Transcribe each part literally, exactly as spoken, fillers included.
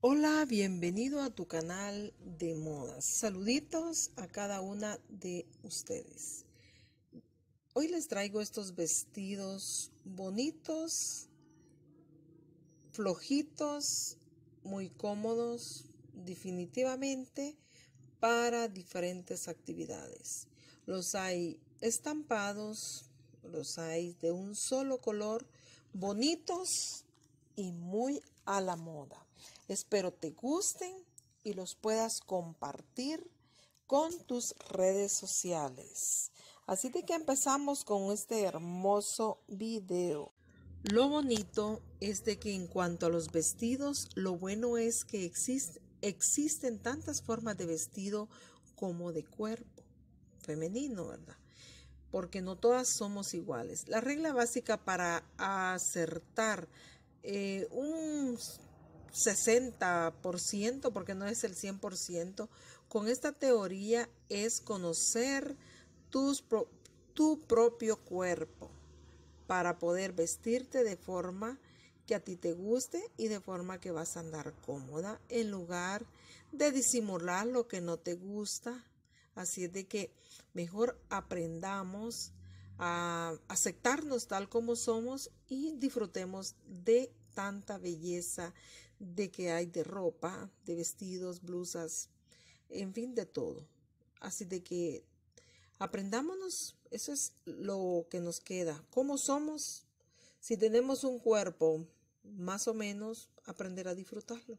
Hola, bienvenido a tu canal de modas. Saluditos a cada una de ustedes. Hoy les traigo estos vestidos bonitos, flojitos, muy cómodos, definitivamente para diferentes actividades. Los hay estampados, los hay de un solo color, bonitos y muy a la moda. Espero te gusten y los puedas compartir con tus redes sociales. Así de que empezamos con este hermoso video. Lo bonito es de que en cuanto a los vestidos, lo bueno es que exist- existen tantas formas de vestido como de cuerpo femenino, ¿verdad? Porque no todas somos iguales. La regla básica para acertar eh, un sesenta por ciento, porque no es el cien por ciento, con esta teoría es conocer tus pro, tu propio cuerpo para poder vestirte de forma que a ti te guste y de forma que vas a andar cómoda en lugar de disimular lo que no te gusta. Así es de que mejor aprendamos a aceptarnos tal como somos y disfrutemos de tanta belleza de que hay de ropa, de vestidos, blusas, en fin, de todo. Así de que aprendámonos, eso es lo que nos queda. ¿Cómo somos? Si tenemos un cuerpo, más o menos, aprender a disfrutarlo.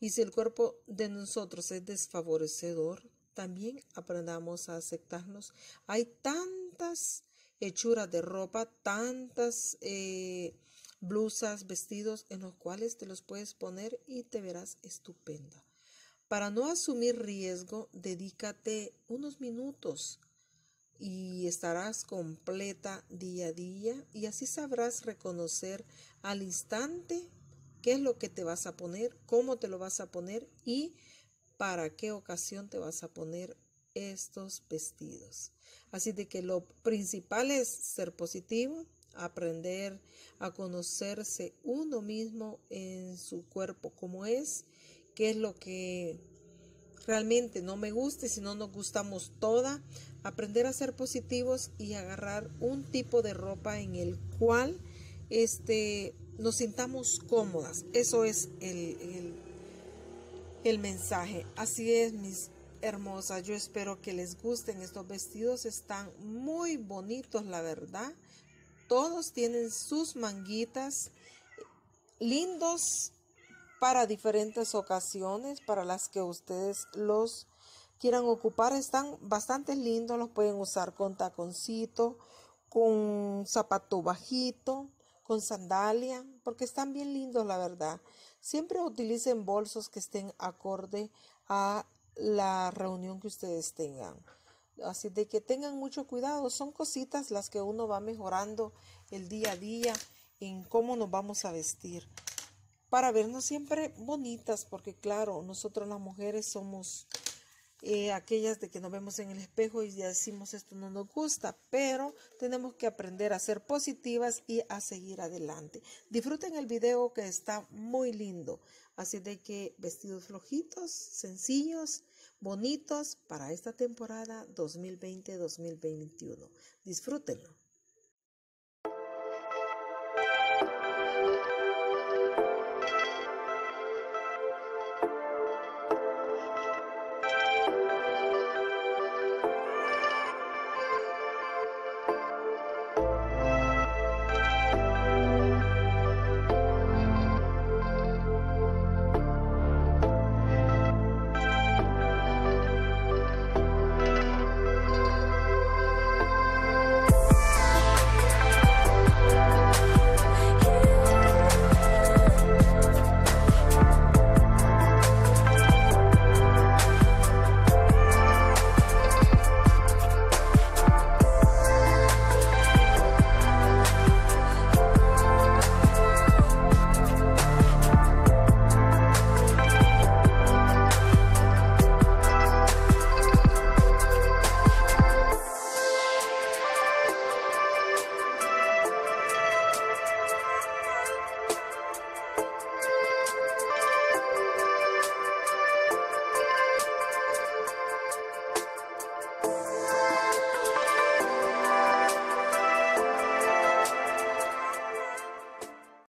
Y si el cuerpo de nosotros es desfavorecedor, también aprendamos a aceptarnos. Hay tantas hechuras de ropa, tantas eh, blusas, vestidos en los cuales te los puedes poner y te verás estupenda. Para no asumir riesgo, dedícate unos minutos y estarás completa día a día y así sabrás reconocer al instante qué es lo que te vas a poner, cómo te lo vas a poner y para qué ocasión te vas a poner estos vestidos. Así de que lo principal es ser positivo, aprender a conocerse uno mismo en su cuerpo, como es, qué es lo que realmente no me gusta, y si no nos gustamos toda, aprender a ser positivos y agarrar un tipo de ropa en el cual este, nos sintamos cómodas. Eso es el, el, el mensaje. Así es, mis hermosas, yo espero que les gusten estos vestidos, están muy bonitos, la verdad. Todos tienen sus manguitas lindos para diferentes ocasiones, para las que ustedes los quieran ocupar. Están bastante lindos, los pueden usar con taconcito, con zapato bajito, con sandalia, porque están bien lindos, la verdad. Siempre utilicen bolsos que estén acorde a la reunión que ustedes tengan. Así de que tengan mucho cuidado, son cositas las que uno va mejorando el día a día en cómo nos vamos a vestir para vernos siempre bonitas, porque claro, nosotros las mujeres somos eh, aquellas de que nos vemos en el espejo y ya decimos esto no nos gusta, pero tenemos que aprender a ser positivas y a seguir adelante. Disfruten el video que está muy lindo, así de que vestidos flojitos, sencillos, bonitos para esta temporada dos mil veinte dos mil veintiuno. Disfrútenlo.